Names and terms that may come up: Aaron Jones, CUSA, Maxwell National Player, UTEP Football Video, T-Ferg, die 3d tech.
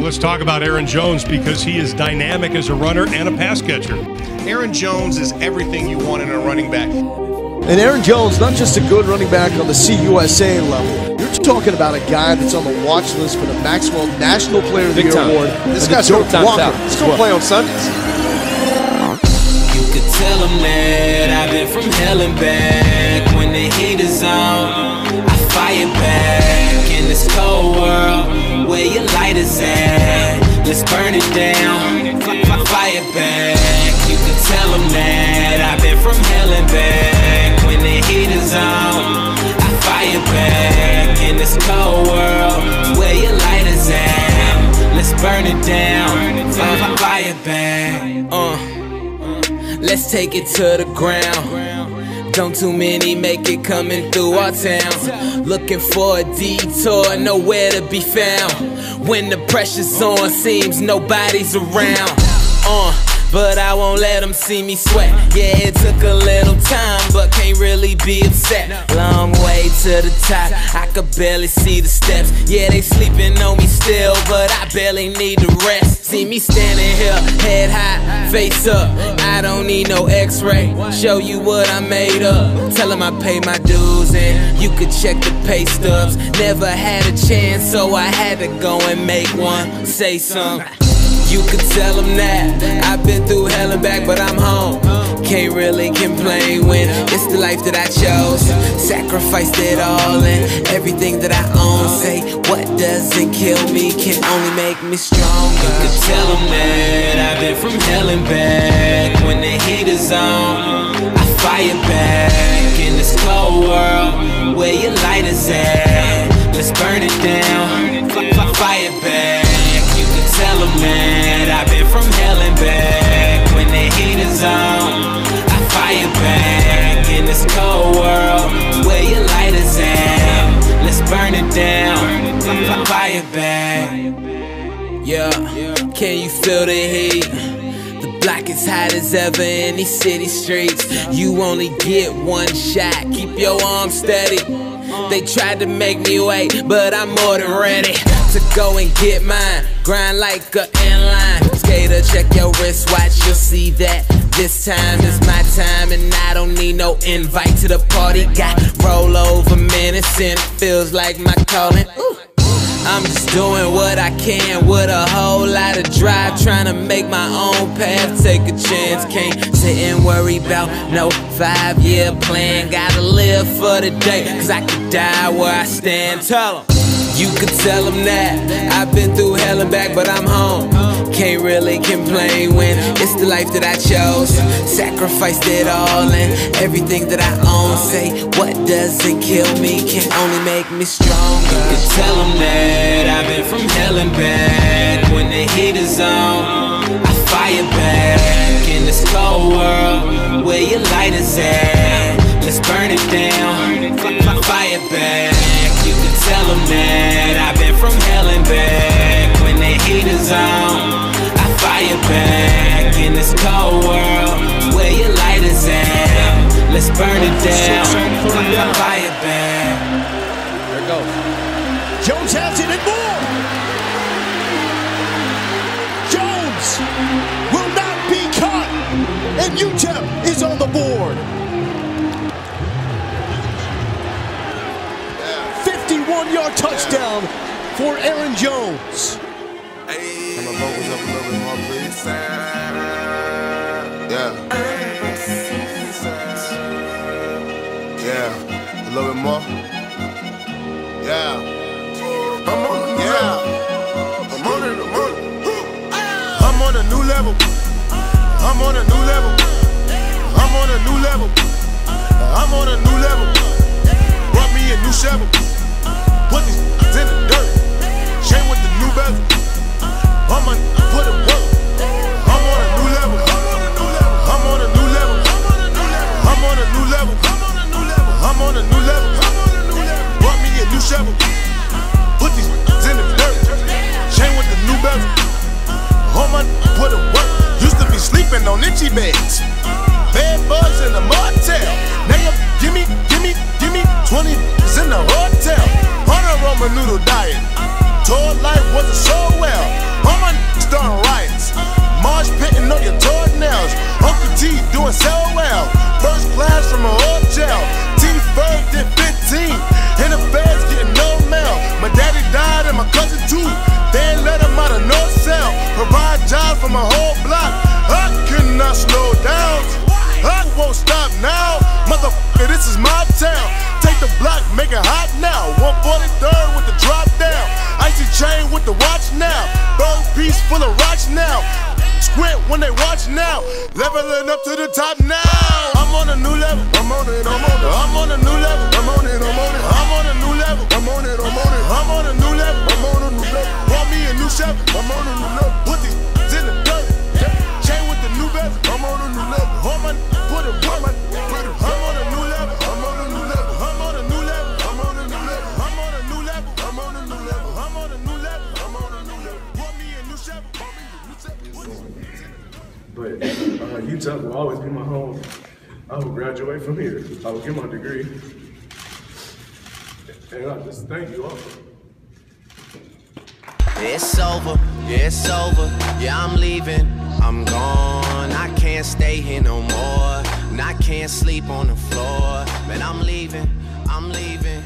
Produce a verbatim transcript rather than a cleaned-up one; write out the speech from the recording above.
Well, let's talk about Aaron Jones, because he is dynamic as a runner and a pass catcher. Aaron Jones is everything you want in a running back. And Aaron Jones, not just a good running back on the C U S A level. You're talking about a guy that's on the watch list for the Maxwell National Player of the Year award. This guy's going to play on Sundays. You could tell them that I've been from hell and back. When the heat is on, I fire back. In this cold world, where your light is at, let's burn it down, fire back. You could tell them that I've been from hell and back. Zone. I fire back in this cold world where your light is at. Let's burn it down. I fire back. Uh, let's take it to the ground. Don't too many make it coming through our town. Looking for a detour, nowhere to be found. When the pressure's on, seems nobody's around. Uh. But I won't let them see me sweat. Yeah, it took a little time, but can't really be upset. Long way to the top, I could barely see the steps. Yeah, they sleeping on me still, but I barely need to rest. See me standing here, head high, face up. I don't need no x-ray, show you what I made up. Tell them I pay my dues and you could check the pay stubs. Never had a chance, so I had to go and make one. Say something. You could tell them that I've been through hell and back, but I'm home. Can't really complain when it's the life that I chose. Sacrificed it all and everything that I own. Say what doesn't kill me can only make me stronger. You could tell them that I've been from hell and back. When the heat is on, I fire back. In this cold world where your light is at, let's burn it down, fire back. Tell them that I've been from hell and back. When the heat is on, I fire back. In this cold world, where your light is at, let's burn it down, I fire back. Yeah, can you feel the heat? The block is hot as ever in these city streets. You only get one shot, keep your arms steady. They tried to make me wait, but I'm more than ready to go and get mine. Grind like a inline skater, check your wristwatch, you'll see that this time is my time. And I don't need no invite to the party. Got rollover minutes and it feels like my calling. Ooh. I'm just doing what I can with a whole lot of drive, trying to make my own path, take a chance. Can't sit and worry about no five-year plan. Gotta live for the day, cause I could die where I stand. Tell 'em. You could tell them that I've been through hell and back, but I'm home. Can't really complain when it's the life that I chose. Sacrificed it all and everything that I own. Say what doesn't kill me can only make me stronger. You could tell them that I've been from hell and back. When the heat is on, I fire back. In this cold world where your light is at, let's burn it down, fire back. You could tell them that I've been from hell and back. When the heat is on, I fire back. In this cold world where your light is at, let's burn it down, I fire back. There it goes. Jones has it and more. Jones will not be caught, and U T E P is on the board. fifty-one-yard touchdown for Aaron Jones. And my vocals up a little bit more, please. Yeah. Yeah. A little bit more. Yeah. I'm on a new level. I'm on a new level. I'm on a new level. I'm on a new level. I'm on a new level. I'm on a new level. Brought me a new shovel. Put these in the dirt. Chain with the new bezel. I'm on, put it work. I'm on a new level. I'm on a new level. I'm on a new level. I'm on a new level. Brought me a new shovel. Put these in the dirt. Chain with the new bezel. I'm on, put it work. Used to be sleeping on itchy beds. Bad bugs in the motel. Now you give me, give me, give me twenty is in the hotel. Noodle diet, told life wasn't so well. All my n****s done riots. Marsh pitting on your toenails. Uncle T doing so well. First class from a old jail. T-Ferg did fifteen. And the feds getting no mail. My daddy died and my cousin too. They ain't let him out of no cell. Provide jobs for my whole block. I could not slow down. I won't stop now. Motherfucker, this is my town. Take the block, make it hot now. one forty-third with the drop down. Icy chain with the watch now. Bird piece full of rocks now. Squint when they watch now. Leveling up to the top now. I'm on a new level. I'm on it, I'm on it. I'm on a new level. I'm on it, I'm on it. I'm on a new level. I'm on it, I'm on it. I'm on a new level. I'm on a new level. Want me a new Chevy. I'm on a new level. Put these in the dirt. Chain with the new vest. I'm on a new level. All my put it, put my. But uh, Utah will always be my home. I will graduate from here. I will get my degree. And I just thank you all. It's over, it's over. Yeah, I'm leaving, I'm gone. I can't stay here no more. And I can't sleep on the floor. Man, I'm leaving, I'm leaving.